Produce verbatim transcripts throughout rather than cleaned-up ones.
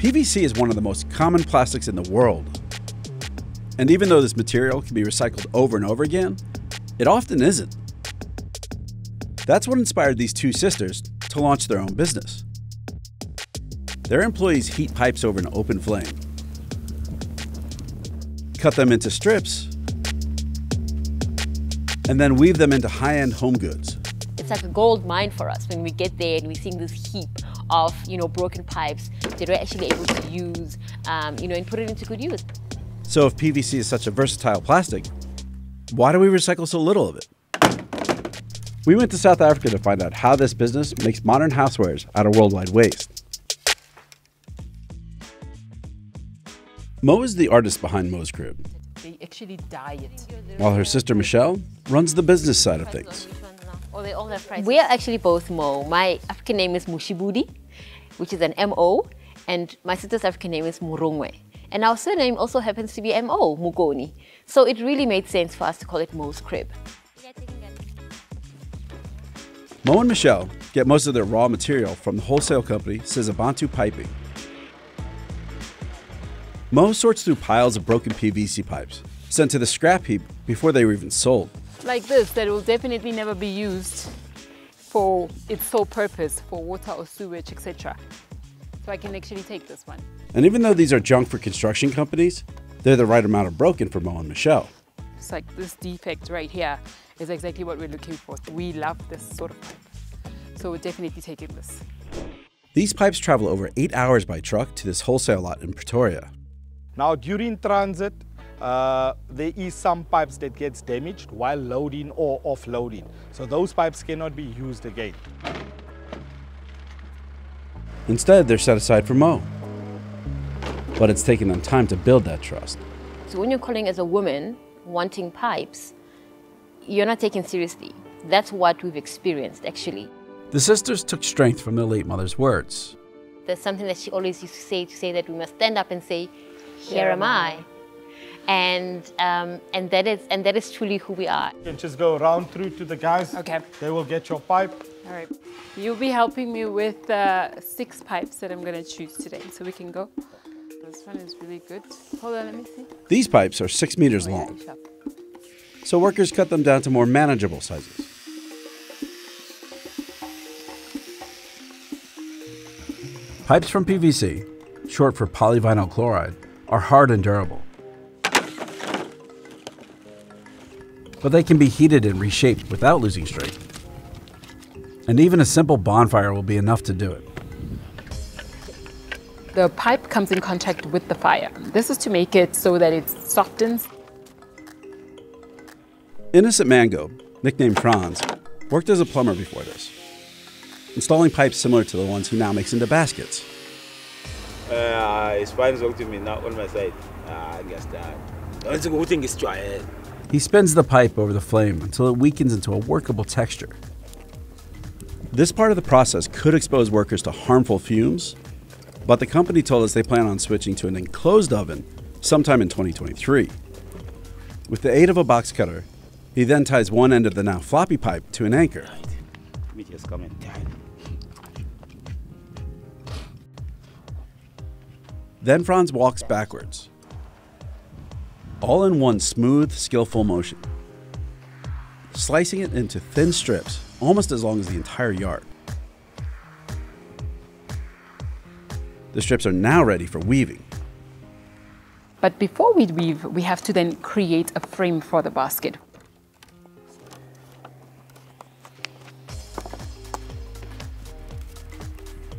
P V C is one of the most common plastics in the world. And even though this material can be recycled over and over again, it often isn't. That's what inspired these two sisters to launch their own business. Their employees heat pipes over an open flame, cut them into strips, and then weave them into high-end home goods. It's like a gold mine for us when we get there and we're seeing this heap of, you know, broken pipes that we're actually able to use, um, you know, and put it into good use. So if P V C is such a versatile plastic, why do we recycle so little of it? We went to South Africa to find out how this business makes modern housewares out of worldwide waste. Mo is the artist behind Mo's Crib, they actually dye it, while her sister Michelle runs the business side of things. We are actually both Mo. My African name is Mushibudi, which is an M O, and my sister's African name is Murungwe. And our surname also happens to be M O, Mugoni. So it really made sense for us to call it Mo's Crib. Mo and Michelle get most of their raw material from the wholesale company Sizabantu Piping. Mo sorts through piles of broken P V C pipes sent to the scrap heap before they were even sold. Like this, that will definitely never be used for its sole purpose, for water or sewage, et cetera. So I can actually take this one. And even though these are junk for construction companies, they're the right amount of broken for Mo and Michelle. It's like this defect right here is exactly what we're looking for. We love this sort of pipe, so we're definitely taking this. These pipes travel over eight hours by truck to this wholesale lot in Pretoria. Now, during transit, Uh, there is some pipes that gets damaged while loading or offloading. So those pipes cannot be used again. Instead, they're set aside for Mo. But it's taken them time to build that trust. So when you're calling as a woman wanting pipes, you're not taken seriously. That's what we've experienced, actually. The sisters took strength from their late mother's words. There's something that she always used to say, to say that we must stand up and say, here am I. And um, and that is and that is truly who we are. You can just go around through to the guys. Okay. They will get your pipe. All right. You'll be helping me with uh, six pipes that I'm going to choose today, so we can go. This one is really good. Hold on, let me see. These pipes are six meters oh, long, yeah, so workers cut them down to more manageable sizes. Pipes from P V C, short for polyvinyl chloride, are hard and durable, but they can be heated and reshaped without losing strength. And even a simple bonfire will be enough to do it. The pipe comes in contact with the fire. This is to make it so that it softens. Innocent Mango, nicknamed Franz, worked as a plumber before this, installing pipes similar to the ones he now makes into baskets. Uh, his spines work to me now on my side. Uh, I guess that. That's a good thing is try. He spins the pipe over the flame until it weakens into a workable texture. This part of the process could expose workers to harmful fumes, but the company told us they plan on switching to an enclosed oven sometime in twenty twenty-three. With the aid of a box cutter, he then ties one end of the now floppy pipe to an anchor. Then Franz walks backwards, all in one smooth, skillful motion, slicing it into thin strips, almost as long as the entire yard. The strips are now ready for weaving. But before we weave, we have to then create a frame for the basket.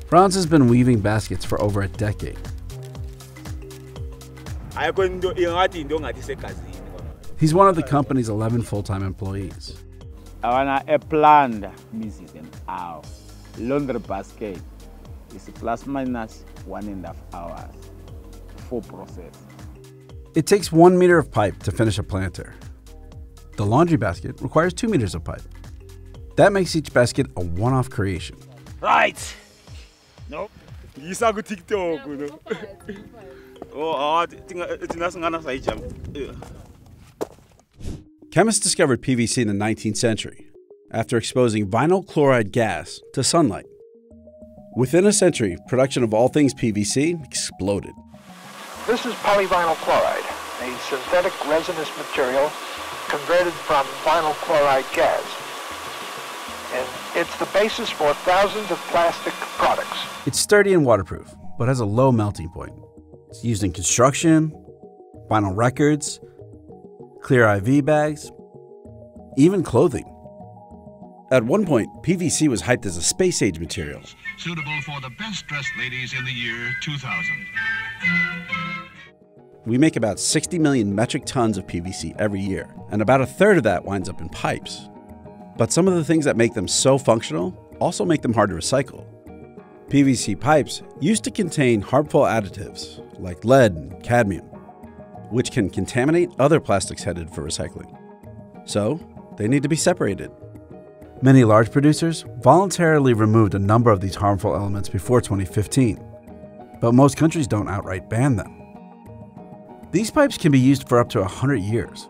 Franz has been weaving baskets for over a decade. He's one of the company's eleven full-time employees. I want a plant, missus an hour. Laundry basket is plus minus one and a half hours. Full process. It takes one meter of pipe to finish a planter. The laundry basket requires two meters of pipe. That makes each basket a one-off creation. Right. Nope. Chemists discovered P V C in the nineteenth century after exposing vinyl chloride gas to sunlight. Within a century, production of all things P V C exploded. This is polyvinyl chloride, a synthetic resinous material converted from vinyl chloride gas. And it's the basis for thousands of plastic products. It's sturdy and waterproof, but has a low melting point. It's used in construction, vinyl records, clear I V bags, even clothing. At one point, P V C was hyped as a space-age material, suitable for the best-dressed ladies in the year two thousand. We make about sixty million metric tons of P V C every year, and about a third of that winds up in pipes. But some of the things that make them so functional also make them hard to recycle. P V C pipes used to contain harmful additives like lead and cadmium, which can contaminate other plastics headed for recycling. So they need to be separated. Many large producers voluntarily removed a number of these harmful elements before twenty fifteen, but most countries don't outright ban them. These pipes can be used for up to one hundred years.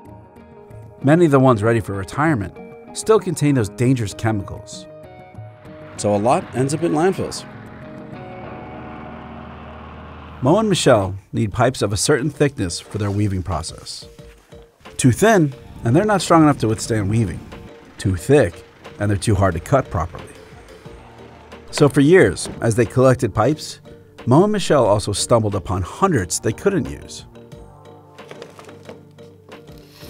Many of the ones ready for retirement still contain those dangerous chemicals. So a lot ends up in landfills. Mo and Michelle need pipes of a certain thickness for their weaving process. Too thin, and they're not strong enough to withstand weaving. Too thick, and they're too hard to cut properly. So for years, as they collected pipes, Mo and Michelle also stumbled upon hundreds they couldn't use.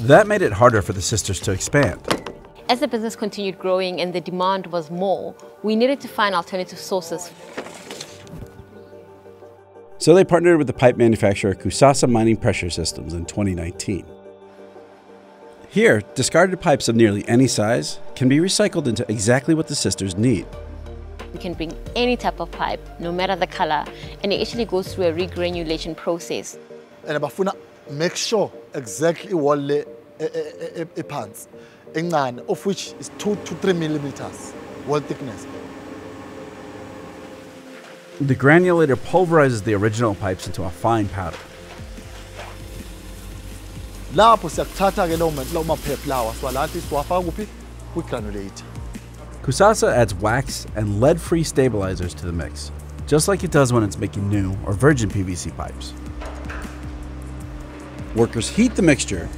That made it harder for the sisters to expand. As the business continued growing and the demand was more, we needed to find alternative sources. So they partnered with the pipe manufacturer Kusasa Mining Pressure Systems in twenty nineteen. Here, discarded pipes of nearly any size can be recycled into exactly what the sisters need. We can bring any type of pipe, no matter the color, and it actually goes through a regranulation process. And Abafuna, make sure exactly what it pans. Of which is two to three millimeters wall thickness. The granulator pulverizes the original pipes into a fine powder. Kusasa adds wax and lead-free stabilizers to the mix, just like it does when it's making new or virgin P V C pipes. Workers heat the mixture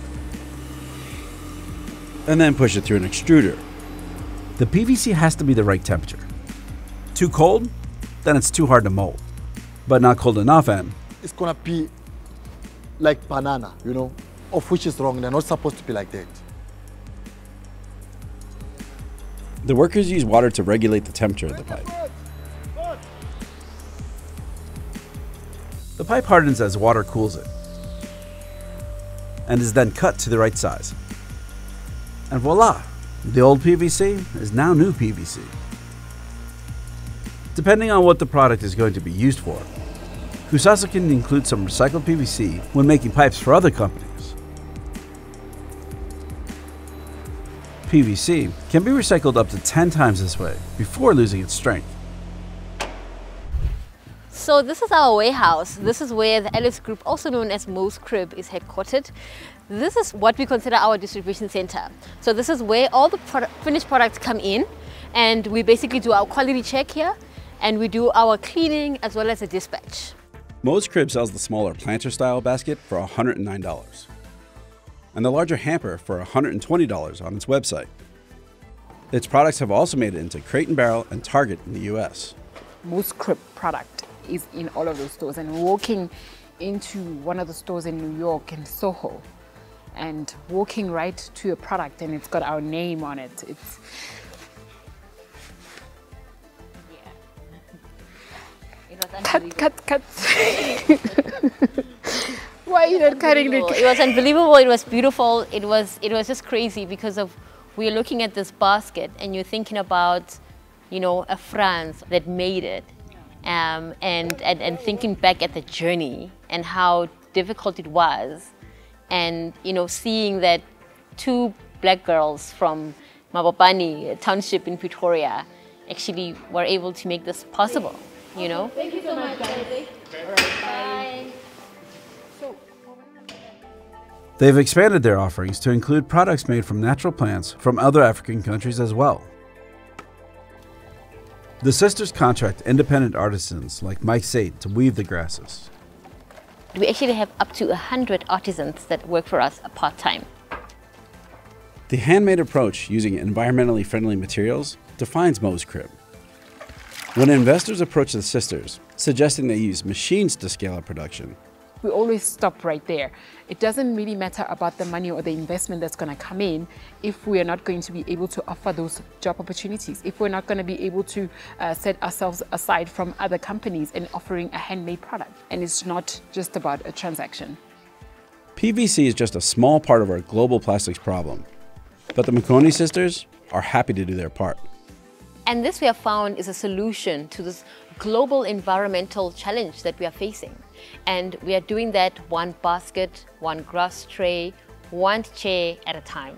and then push it through an extruder. The P V C has to be the right temperature. Too cold, then it's too hard to mold. But not cold enough and... it's gonna be like banana, you know, of which is wrong. They're not supposed to be like that. The workers use water to regulate the temperature of the pipe. The pipe hardens as water cools it and is then cut to the right size. And voila, the old P V C is now new P V C. Depending on what the product is going to be used for, Kusasa can include some recycled P V C when making pipes for other companies. P V C can be recycled up to ten times this way before losing its strength. So this is our warehouse. This is where the Ellis Group, also known as Mo's Crib, is headquartered. This is what we consider our distribution center. So this is where all the product, finished products come in, and we basically do our quality check here, and we do our cleaning as well as the dispatch. Mo's Crib sells the smaller planter-style basket for one hundred nine dollars, and the larger hamper for one hundred twenty dollars on its website. Its products have also made it into Crate and Barrel and Target in the U S. Mo's Crib product is in all of those stores, and walking into one of the stores in New York and Soho and walking right to a product and it's got our name on it, it's... yeah. It was cut, cut, cut. Why are you not cutting it? It was unbelievable, it was beautiful, it was, it was just crazy because of we're looking at this basket and you're thinking about, you know, a France that made it. Um, and, and, and thinking back at the journey and how difficult it was, and you know, seeing that two black girls from Mabobani, a township in Pretoria, actually were able to make this possible, you know. Thank you so much, guys. Bye. They've expanded their offerings to include products made from natural plants from other African countries as well. The sisters contract independent artisans like Mike Sate to weave the grasses. We actually have up to one hundred artisans that work for us part-time. The handmade approach using environmentally friendly materials defines Mo's Crib. When investors approach the sisters, suggesting they use machines to scale up production, we always stop right there. It doesn't really matter about the money or the investment that's going to come in if we are not going to be able to offer those job opportunities, if we're not going to be able to uh, set ourselves aside from other companies in offering a handmade product. And it's not just about a transaction. P V C is just a small part of our global plastics problem, but the Mabobani sisters are happy to do their part. And this we have found is a solution to this global environmental challenge that we are facing. And we are doing that one basket, one grass tray, one chair at a time.